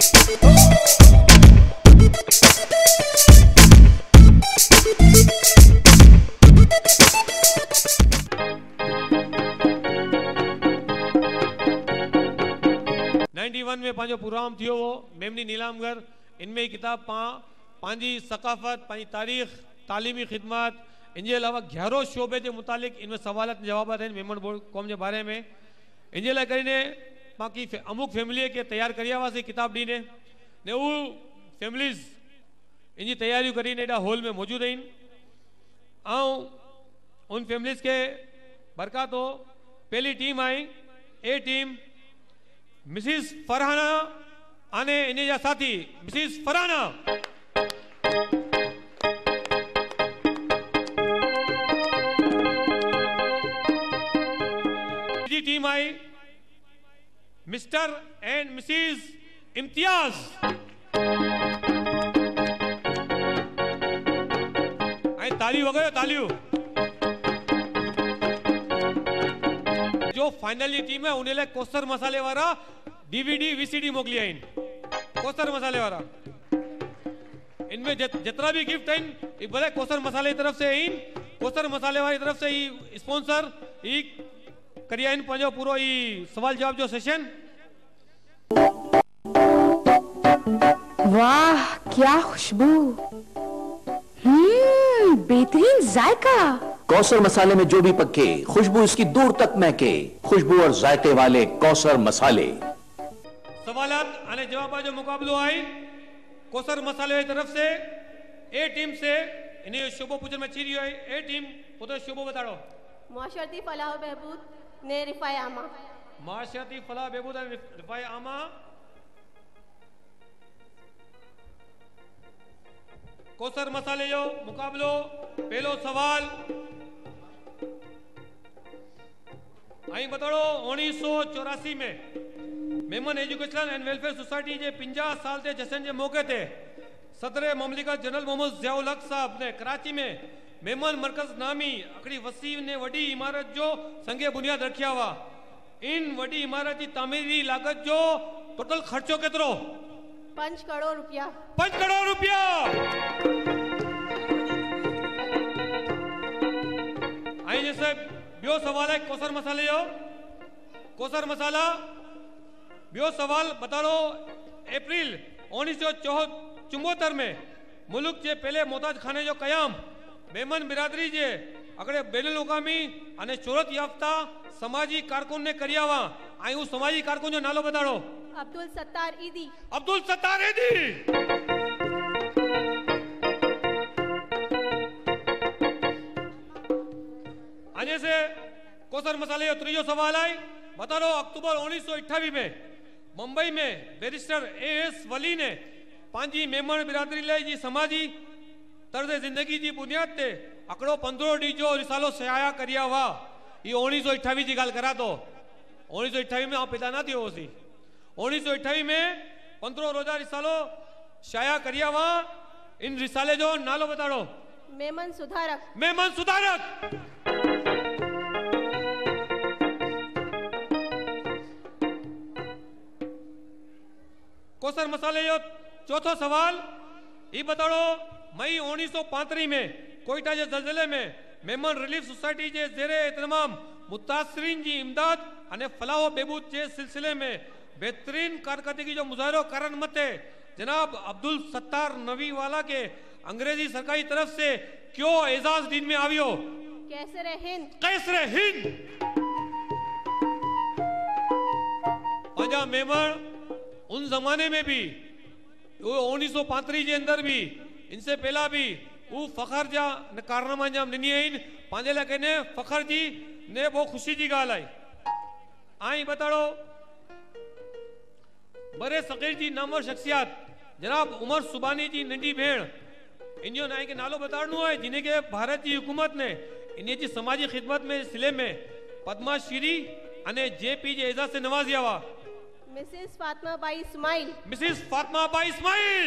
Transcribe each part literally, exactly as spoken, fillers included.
इक्यानवे में पांचो प्रोग्राम थियो वो मेमनी नीलामगर इनमें किताब पा पांजी सकाफत पांजी तारीख तालीमी खिदमत इनके अलावा ग्यारह शोबे के मुतालिक इनमें सवालत जवाब आते हैं मेमन बोर्ड कौम के बारे में इनके ला कर बाकी फे, अमुक फैमिली के तैयार करिया हुआ किताब डी ने ने वो फैमिलीज इनकी तैयारी कर हॉल में मौजूद आइन उन फैमिलीज के बरका तो पहली टीम आई ए टीम मिसिस फरहाना आने इन्हें जा साथी मिसिस फरहाना जी टीम आई मिस्टर एंड मिसिस इम्तियाज आई ताली हो गए ताली जो फाइनली टीम है उन्हें कौसर मसाले वाला डीवीडी वीसीडी मोकली है इन कौसर मसाले वाला इनमें जितना भी गिफ्ट है इन बड़े कौसर मसाले की तरफ से इन कौसर मसाले वाली तरफ से ये स्पॉन्सर ये करिया इन पंजो पूरा ये सवाल जवाब जो सेशन। वाह क्या खुशबू हम्म बेहतरीन जायका कौसर मसाले में जो भी पके खुशबू इसकी दूर तक महके खुशबू और जायके वाले कौसर मसाले। सवालात आने जवाब जो मुकाबलो आए कौसर मसाले की तरफ से ए टीम से इन्हें शोभो पूजन में चीरी आई ए टीम उधर शोभो बताओ माशरती फलाह बहबूद ने रिफाय आमा माशरती फलाह बहबूद ने रिफाय आमा कौसर मसाले जो मुकाबलो पहलो सवाल आई बताओ उन्नीस सौ चौरासी में Memon educational and welfare society के पंजाह साल के जश्न के मौके ते सदर ममलिकत जनरल मोहम्मद ज़ियाउल हक साहब ने कराची में मेमन मरकज नामी अकड़ी वसी ने वड़ी इमारत जो संगे बुनियाद रखिया हुआ इन वड़ी इमारत की तामीरी लागत जो टोटल खर्चो केतरो पांच करोड़ रुपया पांच करोड़ रुपया आई जैसे बियो सवाल है कौसर मसाले जो कौसर मसाला बियो सवाल बता लो अप्रैल उन्नीस सौ चुम्बोतर में मुल्क के पहले मोहताज खाने जो कयाम मेमन बिरादरी जे अगड़े बैनुल अकामी अने शोहरत याफ्ता समाजी कारकुन ने करिया हुआ आई उस समाजी कारकुन जो नालो बता लो अब्दुल सत्तार ईदी अब्दुल सत्तार ईदी से कौसर मसाले और त्रीजो सवाल आए बता लो अक्टूबर उन्नीस सौ अठावी में मुंबई में बैरिस्टर ए एस वली ने पांजी मेमन बिरादरी लाई जी समाजी तर्ज जिंदगी की बुनियाद ते अकड़ो पंद्रह डी जो रिसालो सहाया करिया हुआ ये उन्नीस सौ अठावी की गाल करा तो उन्नीस सौ अठावी में आप पैदा ना थो सी उन्नीस सौ अठावी में पंद्रह रोजा रिसालो शाया करिया हुआ इन रिसाले जो नालो बता दो मेमन सुधारक मेमन सुधारक कौसर मसाले जो चौथो सवाल ये बताओ मई उन्नीस सौ पैंतरी में कोयटा के जल्जले में मेमन रिलीफ सोसाइटी के जेरे एहतमाम मुतासरीन की इमदाद अने फलाह बहबूद के सिलसिले में बेहतरीन कारकर्दगी जो मुजाहरो कारण मते जनाब अब्दुल सत्तार नवी वाला के अंग्रेजी सरकारी तरफ से क्यों एजाज दिन में आवियो कैसरे हिंद कैसरे हिंद पंजा मेमन उन जमाने में भी वो उन्नीस सौ पैंतरी के अंदर भी इनसे पहला भी वो फखर जा कारनामा अंजाम दिनी है इन पांजे लाख ने फखर जी ने वो खुशी जी गाल आई आई बताओ बड़े सगीर जी नामवर शख्सियत जनाब उमर सुबानी जी नंढी भेड़ इनो नाई के नालो बताड़ो है जिन्हें के भारत की हुकूमत ने इन्हें जी समाजी खिदमत में सिले में पद्माश्री अने जेपी जे एजाज से नवाजिया हुआ मिसेस फातिमा बाई इस्माइल मिसेस फातिमा बाई इस्माइल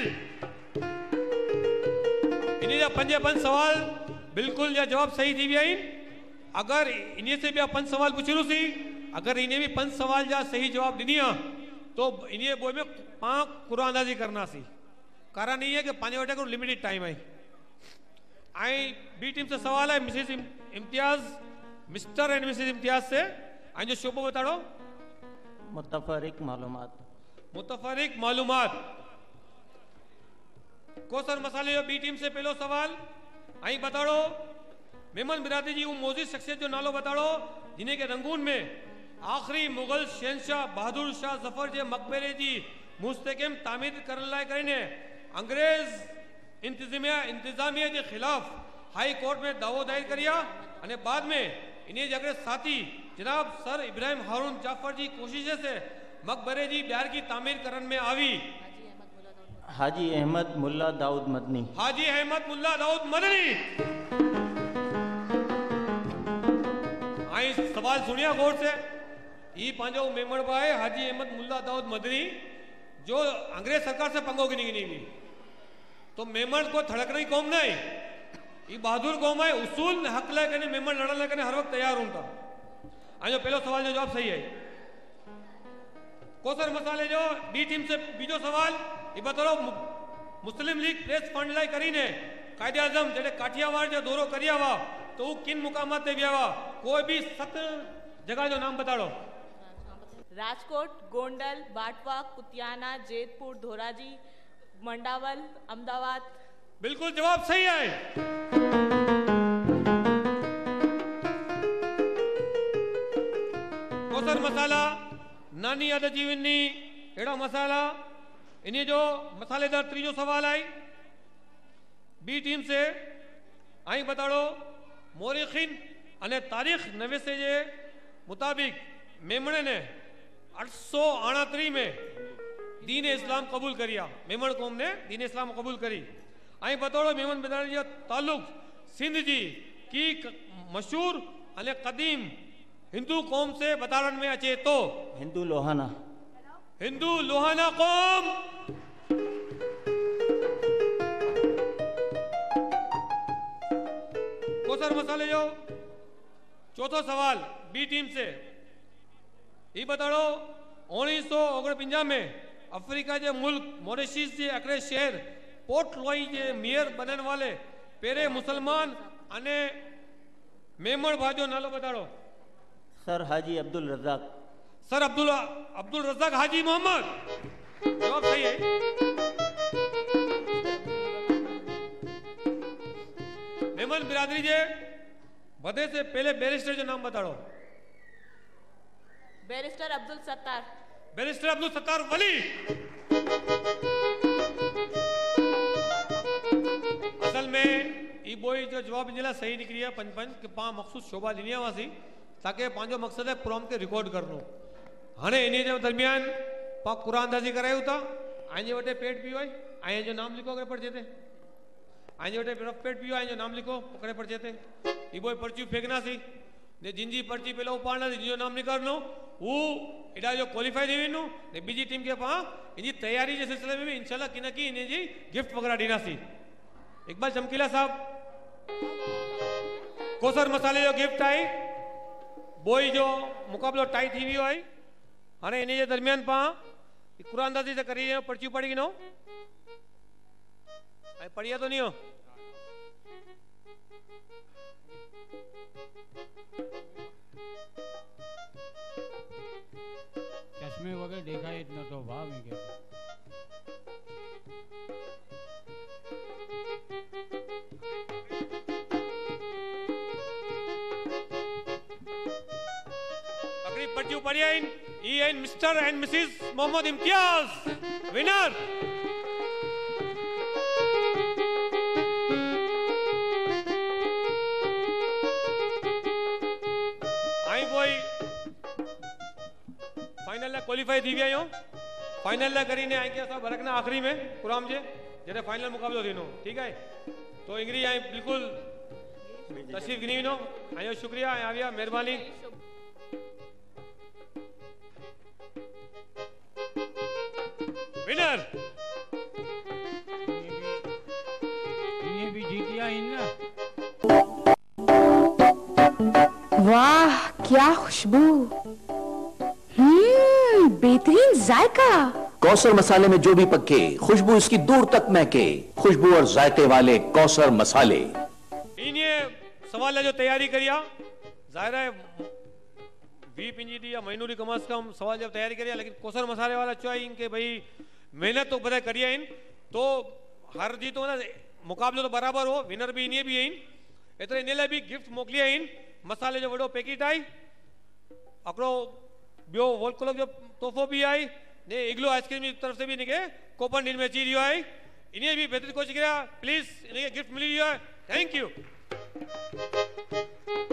इन्हें जा पंजे पंज सवाल बिल्कुल या जवाब सही थी आई अगर इन्हें से भी पंज सवाल पूछी सी अगर इन्हें भी पंज सवाल जा सही जवाब दिनिया तो इन्हें बोए में पाँच कुरा अंदाजी करना सी कारण नहीं है कि पाँच बटे को लिमिटेड टाइम है। आई बी टीम से सवाल है Mrs Imtiaz mister and Mrs Imtiaz से आई जो शोभो बता दो मुतफरिक मालूमात मुतफरिक मालूमात कौसर मसाले बी टीम से पहलो सवाल आई बता दो मेमन बिरादरी जी वो मोजिद शख्सियत जो नालो बता दो जिन्हें के रंगून में आखिरी मुगल शहनशाह बहादुर शाह जफर के मकबरे की मुस्तकम तामीर करने लायक करें अंग्रेज इंतजामिया इंतजामिया के खिलाफ हाई कोर्ट में दावो दायर करिया अने बाद में इन्हें जगह साथी जनाब सर इब्राहिम हारून जाफर की कोशिश से मकबरे की ब्यार की तामीर करने में आई। हाजी अहमद मुल्ला दाऊद मदनी हाजी अहमद मुल्ला दाऊद मदनी आई सवाल सुनिया गौर से ये पांजो मेमण भाई हाजी अहमद मुल्ला दाऊद मदनी जो अंग्रेज सरकार से पंगो गिनी गिनी हुई तो मेमण को थड़कनी कौम नहीं ये बहादुर कौम है उसूल हक ला कने मेमण लड़न ला कने हर वक्त तैयार होता। आज पहलो सवाल जो जवाब सही है कौसर मसाले जो बी टीम से बीजो सवाल ये बताओ मुस्लिम लीग प्रेस फंड लाई करीने कायदे आजम जेडे काठियावाड़ जो दौरो करिया हुआ तो वो किन मुकामात ते गया हुआ कोई भी सत जगह जो नाम बताओ राजकोट गोंडल बाटवा कुतियाना जेतपुर धोराजी मंडावल अहमदाबाद। बिल्कुल जवाब सही है। कौसर मसाला नानी याद जीवनी एड़ा मसाला इन्हें जो मसालेदार त्रीजो सवाल आई बी टीम से आई बताओ मोरिखिन अने तारीख नवेसे जे मुताबिक मेमणे ने आठ सौ अड़ात्री में दीन इस्लाम कबूल करिया मेमन कौम ने दीन इस्लाम कबूल करी। आई बतौड़ो मेमन बिरादरी जो ताल्लुक सिंध जी की मशहूर अने कदीम हिंदू कौम से बतारण में अचे तो हिंदू लोहाना हिंदू लोहाना कौम। कौसर मसाले जो चौथो सवाल बी टीम से ये बताओ उन्नीस सौ ओगन पंजा में अफ्रीका के मुल्क मॉरिशस के अकड़े शहर पोर्ट लुई के मेयर बनने वाले पेरे मुसलमान अने मेमण भाजो नालो बताओ सर हाजी अब्दुल रजाक सर अब्दुल अब्दुल रजाक हाजी मोहम्मद जवाब सही है। मेमन बिरादरी जे बदे से पहले बैरिस्टर जो नाम बताओ बैरिस्टर अब्दुल सत्तार बैरिस्टर अब्दुल सत्तार वली असल में ई बोई जो जवाब इनला सही निकली है पंच पंच के पा मखसूस शोभा लिनिया वासी ताकि पांचो मकसद है प्रॉम्प्ट के रिकॉर्ड करनो हाने इने जे दरमियान पा कुरान अंदाजी करायो था आजे वटे पेट पियो है आए जो नाम लिखो करे पड़जे थे आजे वटे पेट पियो आए जो नाम लिखो पकड़े पड़जे थे ई बोई पर्ची फेंकना सी ने जिंजी पर्ची पहले उपाड़ना जिंजो नाम निकालनो वो इड़ा जो क्वालिफाई देवेनो ने बीजी टीम के पा इनकी तैयारी के सिलसिले में इंशाल्लाह किना की इन्हें जी गिफ्ट वगैरह देना सी। इकबाल चमकीला साहब कौसर मसाले जो गिफ्ट आई बोई जो मुकाबलो टाई थी हुई आई हाँ इन्हें जे दरमियान पा कुरानदाजी से करी पर्ची पड़ी नो पढ़िया तो नहीं हो चश्मे वगैरह देखा है इतना तो भाव में क्या अगली पर्ची पढ़िया इन ई एन mister and Mrs Mohammad Imtiaz winner. Qualify थी आयो फाइनल ला करीने आई क्या साहब रखना आखिरी में कुराम जे जरे फाइनल मुकाबलो दिनो ठीक है तो इंग्री आई बिल्कुल तशरीफ गिनी नो आयो शुक्रिया आविया मेहरबानी। विनर ये भी जीतिया इनना वाह क्या खुशबू बेहतरीन जायका। कौसर मसाले में जो भी पके खुशबू इसकी दूर तक महके, खुशबू और जायके वाले कौसर मसाले। इन्हें सवाल है जो तैयारी करिया, जाहिर है बीपीजीडी या महीनूरी कम से कम सवाल जब तैयारी करिया, लेकिन कौसर मसाले वाला चाहिए इनके भाई मेहनत तो बड़ा करिया इन, तो हर जीत हो ना मुकाबले तो बराबर हो, विनर भी इन्हें भी है इन। इतने इन्हें भी गिफ्ट मोकलिया इन मसाले जो वो पैकेट आई अकड़ो बियो वोल्कोल जो तोहफो भी आई ने इग्लो आइसक्रीम की तरफ से भी निके कोपन डील में ची रियो आई, इन्हें भी बेहतर कोशिश किया, प्लीज इन्हें गिफ्ट मिली रियो है। Thank you.